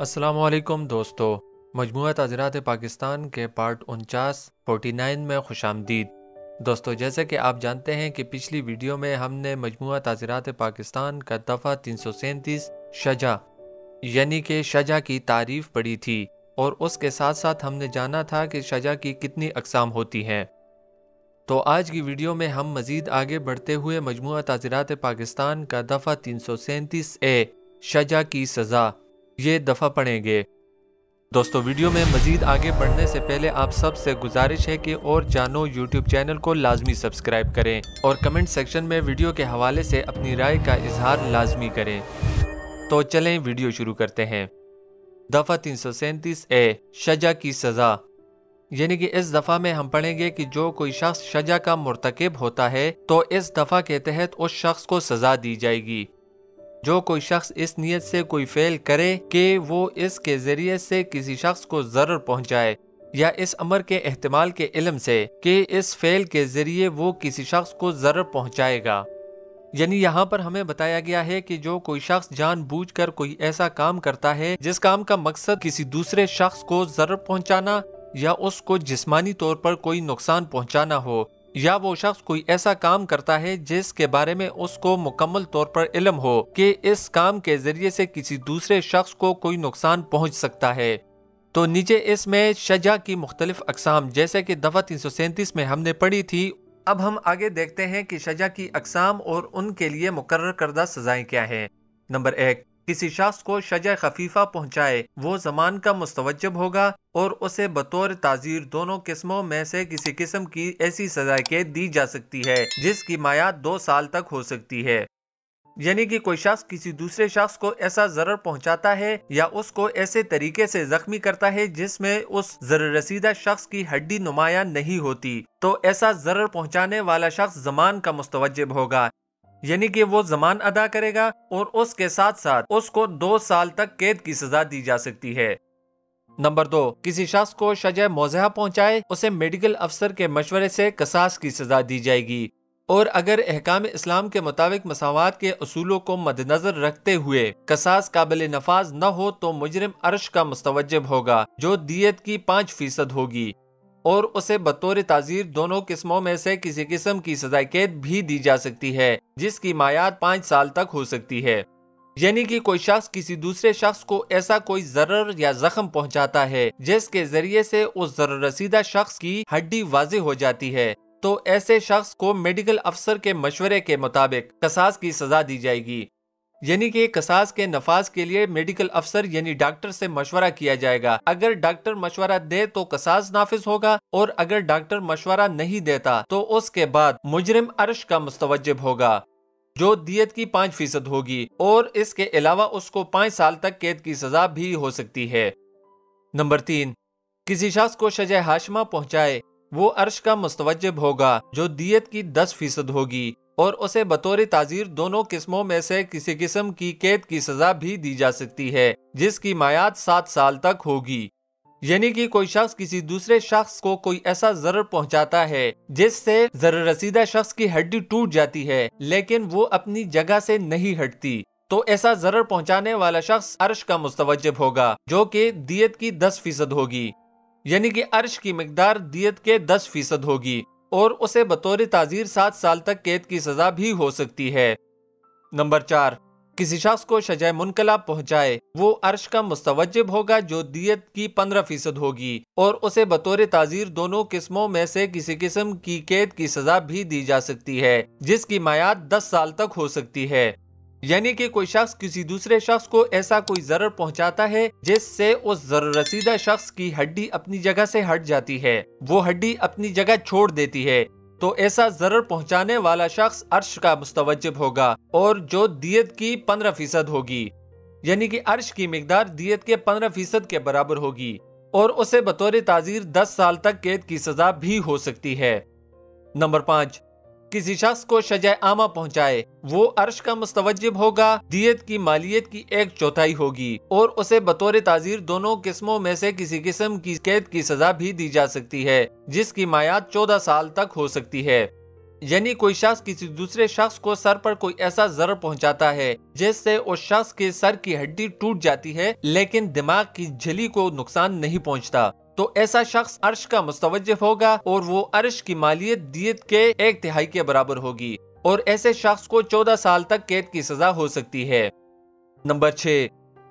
अस्सलामुअलैकुम दोस्तों, मजमुआ तज़रात पाकिस्तान के पार्ट 49 में खुशामदीद। दोस्तों, जैसे कि आप जानते हैं कि पिछली वीडियो में हमने मजमुआ तज़रात पाकिस्तान का दफ़ा 337 शजा यानी कि शजा की तारीफ़ पढ़ी थी और उसके साथ साथ हमने जाना था कि शजा की कितनी अकसाम होती हैं। तो आज की वीडियो में हम मज़ीद आगे बढ़ते हुए मजमुआ तज़रात पाकिस्तान का दफ़ा 337A शजा की सज़ा ये दफ़ा पढ़ेंगे। दोस्तों, वीडियो में मज़ीद आगे बढ़ने से पहले आप सब से गुजारिश है कि और जानो यूट्यूब चैनल को लाजमी सब्सक्राइब करें और कमेंट सेक्शन में वीडियो के हवाले से अपनी राय का इजहार लाजमी करें। तो चलें वीडियो शुरू करते हैं। दफ़ा 337A शजा की सज़ा यानी कि इस दफ़ा में हम पढ़ेंगे कि जो कोई शख्स शजा का मुर्तकिब होता है तो इस दफ़ा के तहत उस शख्स को सज़ा दी जाएगी। जो कोई शख्स इस नियत से कोई फ़ेल करे कि वो इसके ज़रिए से किसी शख्स को ज़र्र पहुँचाए या इस अमर के एहतमाल के इल्म से कि इस फ़ेल के ज़रिए वो किसी शख्स को ज़र्र पहुँचाएगा, यानी यहाँ पर हमें बताया गया है कि जो कोई शख्स जानबूझकर कोई ऐसा काम करता है जिस काम का मकसद किसी दूसरे शख्स को ज़र्र पहुँचाना या उसको जिस्मानी तौर पर कोई नुकसान पहुँचाना हो, या वो शख्स कोई ऐसा काम करता है जिसके बारे में उसको मुकम्मल तौर पर इल्म हो कि इस काम के ज़रिए से किसी दूसरे शख्स को कोई नुकसान पहुँच सकता है। तो नीचे इसमें शजा की मुख्तलिफ अकसाम जैसे कि दफ़ा 337 में हमने पढ़ी थी। अब हम आगे देखते हैं कि शजा की अकसाम और उनके लिए मुकर्रर करदा सज़ाएँ क्या हैं। नंबर 1, किसी शख्स को शजा खफीफा पहुँचाए वो ज़मान का मुस्तवज्जब होगा और उसे बतौर ताज़ीर दोनों किस्मों में से किसी किस्म की ऐसी सज़ा के दी जा सकती है जिसकी मायाद 2 साल तक हो सकती है। यानी कि कोई शख्स किसी दूसरे शख्स को ऐसा ज़र्र पहुँचाता है या उसको ऐसे तरीके से ज़ख्मी करता है जिसमें उस ज़र्र रसीदा शख्स की हड्डी नुमाया नहीं होती, तो ऐसा ज़र्र पहुँचाने वाला शख्स ज़मान का मुस्तवज्जब होगा, यानी कि वो ज़मान अदा करेगा और उसके साथ साथ उसको 2 साल तक कैद की सज़ा दी जा सकती है। नंबर 2, किसी शख्स को शजा-ए-मुज़िहा पहुँचाए उसे मेडिकल अफसर के मशवरे से क़िसास की सज़ा दी जाएगी। और अगर अहकाम इस्लाम के मुताबिक मसावात के असूलों को मद्देनजर रखते हुए क़िसास काबिल नफाज न हो तो मुजरिम अर्श का मुस्तवज्जब होगा जो दियत की 5% होगी और उसे बतौर ताज़ीर दोनों किस्मों में से किसी किस्म की सज़ाए कैद भी दी जा सकती है जिसकी मायाद 5 साल तक हो सकती है। यानी कि कोई शख्स किसी दूसरे शख्स को ऐसा कोई ज़र्र या ज़ख्म पहुंचाता है जिसके ज़रिए से उस ज़र्र रसीदा शख्स की हड्डी वाज़ेह हो जाती है, तो ऐसे शख्स को मेडिकल अफसर के मशवरे के मुताबिक क़िसास की सज़ा दी जाएगी। यानी कि क़िसास के नफाज के लिए मेडिकल अफसर यानी डॉक्टर से मशवरा किया जाएगा। अगर डॉक्टर मशवरा दे तो क़िसास नाफिज होगा और अगर डॉक्टर मशवरा नहीं देता तो उसके बाद मुजरिम अर्श का मुस्तवज्जब होगा जो दियत की 5% होगी और इसके अलावा उसको 5 साल तक कैद की सज़ा भी हो सकती है। नंबर 3, किसी शख्स को शजाय-ए-हाशिमा पहुँचाए वो अर्श का मुस्तवज्जब होगा जो दियत की 10% होगी और उसे बतौर ताज़ीर दोनों किस्मों में से किसी किस्म की कैद की सज़ा भी दी जा सकती है जिसकी मायाद 7 साल तक होगी। यानी कि कोई शख्स किसी दूसरे शख्स को कोई ऐसा ज़र्र पहुंचाता है जिससे ज़र्र रसीदा शख्स की हड्डी टूट जाती है लेकिन वो अपनी जगह से नहीं हटती, तो ऐसा ज़र्र पहुंचाने वाला शख्स अर्श का मुस्तवज्जब होगा जो कि दियत की 10% होगी। यानी कि अर्श की मकदार दियत के 10% होगी और उसे बतौर ताज़ीर 7 साल तक कैद की सज़ा भी हो सकती है। नंबर 4, किसी शख्स को शजाय मुनकला पहुँचाए वो अर्श का मुस्तवज्जब होगा जो दियत की 15% होगी और उसे बतौर ताज़ीर दोनों किस्मों में से किसी किस्म की कैद की सज़ा भी दी जा सकती है जिसकी मायाद 10 साल तक हो सकती है। यानी कि कोई शख्स किसी दूसरे शख्स को ऐसा कोई ज़र्र पहुंचाता है जिससे उस ज़र्र रसीदा शख्स की हड्डी अपनी जगह से हट जाती है, वो हड्डी अपनी जगह छोड़ देती है, तो ऐसा ज़र्र पहुंचाने वाला शख्स अर्श का मुस्तवज्जब होगा और जो दियत की 15% होगी। यानी कि अर्श की मकदार दियत के 15% के बराबर होगी और उसे बतौर ताज़ीर 10 साल तक कैद की सज़ा भी हो सकती है। नंबर 5, किसी शख्स को शजाय आमा पहुँचाए वो अर्श का मुस्तवज्जब होगा दियत की मालियत की 1/4 होगी और उसे बतौर ताज़ीर दोनों किस्मों में से किसी किस्म की कैद की सज़ा भी दी जा सकती है जिसकी मायाद 14 साल तक हो सकती है। यानी कोई शख्स किसी दूसरे शख्स को सर पर कोई ऐसा जर्र पहुंचाता है जिससे उस शख्स के सर की हड्डी टूट जाती है लेकिन दिमाग की झिल्ली को नुकसान नहीं पहुंचता, तो ऐसा शख्स अर्श का मुस्तवज्जिफ होगा और वो अर्श की मालियत दियत के 1/3 के बराबर होगी और ऐसे शख्स को 14 साल तक कैद की सजा हो सकती है। नंबर 6,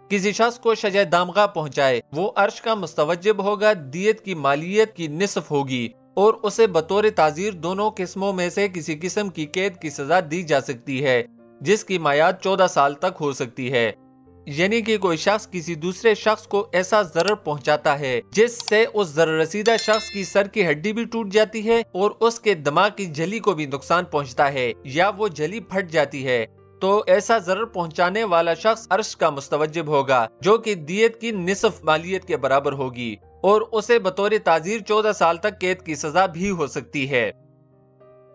किसी शख्स को शज़ेदामगा पहुंचाए वो अर्श का मुस्तवज्जिब होगा, दियत की मालियत की निसफ होगी और उसे बतौर ताज़ीर दोनों किस्मों में से किसी किस्म की कैद की सजा दी जा सकती है जिसकी मायाद 14 साल तक हो सकती है। यानी कि कोई शख्स किसी दूसरे शख्स को ऐसा ज़र्र पहुंचाता है जिससे उस ज़र्ररसीदा शख्स की सर की हड्डी भी टूट जाती है और उसके दिमाग की झिल्ली को भी नुकसान पहुंचता है या वो झिल्ली फट जाती है, तो ऐसा ज़र्र पहुंचाने वाला शख्स अर्श का मुस्तवज्जिब होगा जो कि दियत की निसफ मालियत के बराबर होगी और उसे बतौर ताज़ीर 14 साल तक कैद की सजा भी हो सकती है।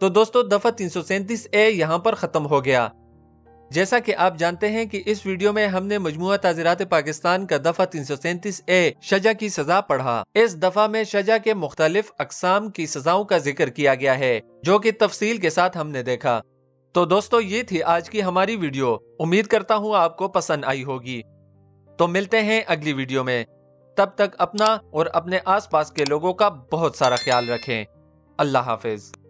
तो दोस्तों दफ़ा 337A यहाँ पर ख़त्म हो गया। जैसा कि आप जानते हैं कि इस वीडियो में हमने मजमुआ तज़रात पाकिस्तान का दफ़ा 337A शज्जा की सज़ा पढ़ा। इस दफ़ा में शज्जा के मुख्तलिफ अक़साम की सज़ाओं का जिक्र किया गया है जो कि तफसील के साथ हमने देखा। तो दोस्तों ये थी आज की हमारी वीडियो, उम्मीद करता हूँ आपको पसंद आई होगी। तो मिलते हैं अगली वीडियो में, तब तक अपना और अपने आस पास के लोगों का बहुत सारा ख्याल रखें। अल्लाह हाफिज।